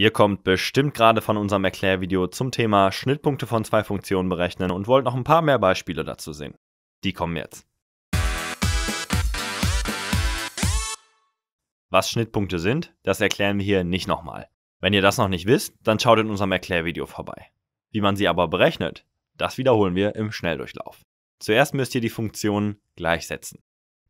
Ihr kommt bestimmt gerade von unserem Erklärvideo zum Thema Schnittpunkte von zwei Funktionen berechnen und wollt noch ein paar mehr Beispiele dazu sehen. Die kommen jetzt. Was Schnittpunkte sind, das erklären wir hier nicht nochmal. Wenn ihr das noch nicht wisst, dann schaut in unserem Erklärvideo vorbei. Wie man sie aber berechnet, das wiederholen wir im Schnelldurchlauf. Zuerst müsst ihr die Funktionen gleichsetzen.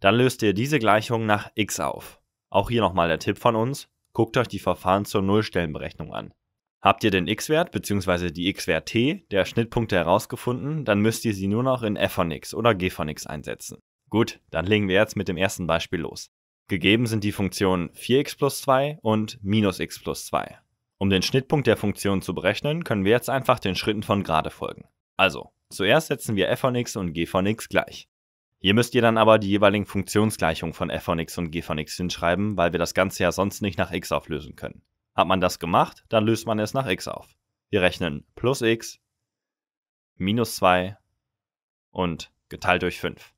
Dann löst ihr diese Gleichung nach x auf. Auch hier nochmal der Tipp von uns. Guckt euch die Verfahren zur Nullstellenberechnung an. Habt ihr den x-Wert bzw. die x-Wert t der Schnittpunkte herausgefunden, dann müsst ihr sie nur noch in f von x oder g von x einsetzen. Gut, dann legen wir jetzt mit dem ersten Beispiel los. Gegeben sind die Funktionen 4x plus 2 und minus x plus 2. Um den Schnittpunkt der Funktion zu berechnen, können wir jetzt einfach den Schritten von gerade folgen. Also, zuerst setzen wir f von x und g von x gleich. Hier müsst ihr dann aber die jeweiligen Funktionsgleichungen von f von x und g von x hinschreiben, weil wir das Ganze ja sonst nicht nach x auflösen können. Hat man das gemacht, dann löst man es nach x auf. Wir rechnen plus x, minus 2 und geteilt durch 5.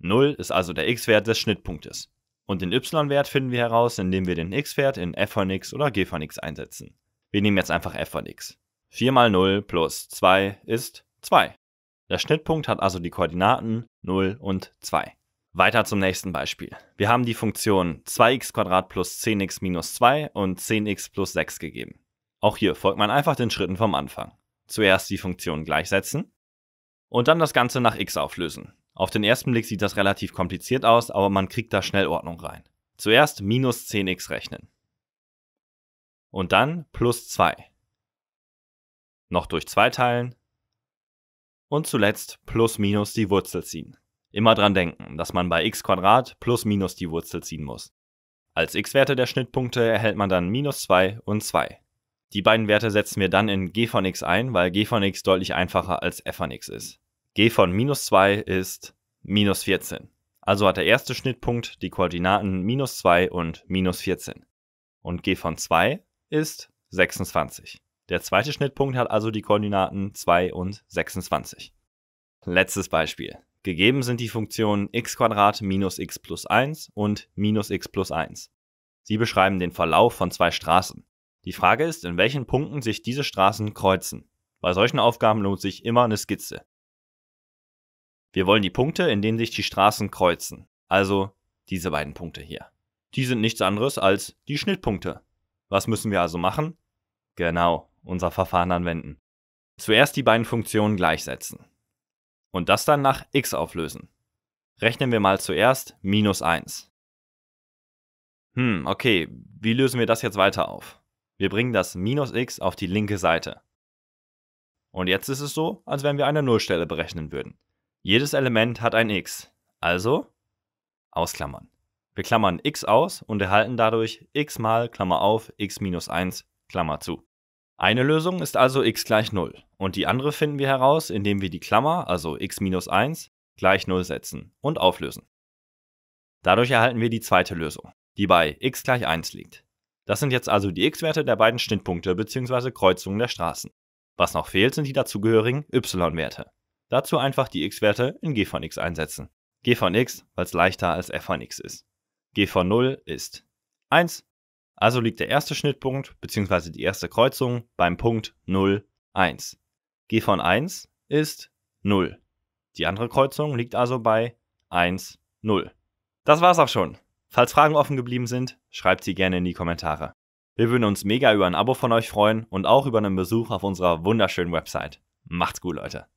0 ist also der x-Wert des Schnittpunktes. Und den y-Wert finden wir heraus, indem wir den x-Wert in f von x oder g von x einsetzen. Wir nehmen jetzt einfach f von x. 4 mal 0 plus 2 ist 2. Der Schnittpunkt hat also die Koordinaten 0 und 2. Weiter zum nächsten Beispiel. Wir haben die Funktionen 2x² plus 10x minus 2 und 10x plus 6 gegeben. Auch hier folgt man einfach den Schritten vom Anfang. Zuerst die Funktionen gleichsetzen und dann das Ganze nach x auflösen. Auf den ersten Blick sieht das relativ kompliziert aus, aber man kriegt da schnell Ordnung rein. Zuerst minus 10x rechnen und dann plus 2. Noch durch 2 teilen. Und zuletzt plus minus die Wurzel ziehen. Immer dran denken, dass man bei x² plus minus die Wurzel ziehen muss. Als x-Werte der Schnittpunkte erhält man dann minus 2 und 2. Die beiden Werte setzen wir dann in g von x ein, weil g von x deutlich einfacher als f von x ist. g von minus 2 ist minus 14. Also hat der erste Schnittpunkt die Koordinaten minus 2 und minus 14. Und g von 2 ist 26. Der zweite Schnittpunkt hat also die Koordinaten 2 und 26. Letztes Beispiel. Gegeben sind die Funktionen x² minus x plus 1 und minus x plus 1. Sie beschreiben den Verlauf von zwei Straßen. Die Frage ist, in welchen Punkten sich diese Straßen kreuzen. Bei solchen Aufgaben lohnt sich immer eine Skizze. Wir wollen die Punkte, in denen sich die Straßen kreuzen. Also diese beiden Punkte hier. Die sind nichts anderes als die Schnittpunkte. Was müssen wir also machen? Genau, unser Verfahren anwenden. Zuerst die beiden Funktionen gleichsetzen. Und das dann nach x auflösen. Rechnen wir mal zuerst minus 1. Okay, wie lösen wir das jetzt weiter auf? Wir bringen das minus x auf die linke Seite. Und jetzt ist es so, als wenn wir eine Nullstelle berechnen würden. Jedes Element hat ein x, also ausklammern. Wir klammern x aus und erhalten dadurch x mal Klammer auf x minus 1 Klammer zu. Eine Lösung ist also x gleich 0 und die andere finden wir heraus, indem wir die Klammer, also x minus 1, gleich 0 setzen und auflösen. Dadurch erhalten wir die zweite Lösung, die bei x gleich 1 liegt. Das sind jetzt also die x-Werte der beiden Schnittpunkte bzw. Kreuzungen der Straßen. Was noch fehlt, sind die dazugehörigen y-Werte. Dazu einfach die x-Werte in g von x einsetzen. g von x, weil es leichter als f von x ist. g von 0 ist 1. Also liegt der erste Schnittpunkt bzw. die erste Kreuzung beim Punkt 0, 1. g von 1 ist 0. Die andere Kreuzung liegt also bei 1, 0. Das war's auch schon. Falls Fragen offen geblieben sind, schreibt sie gerne in die Kommentare. Wir würden uns mega über ein Abo von euch freuen und auch über einen Besuch auf unserer wunderschönen Website. Macht's gut, Leute!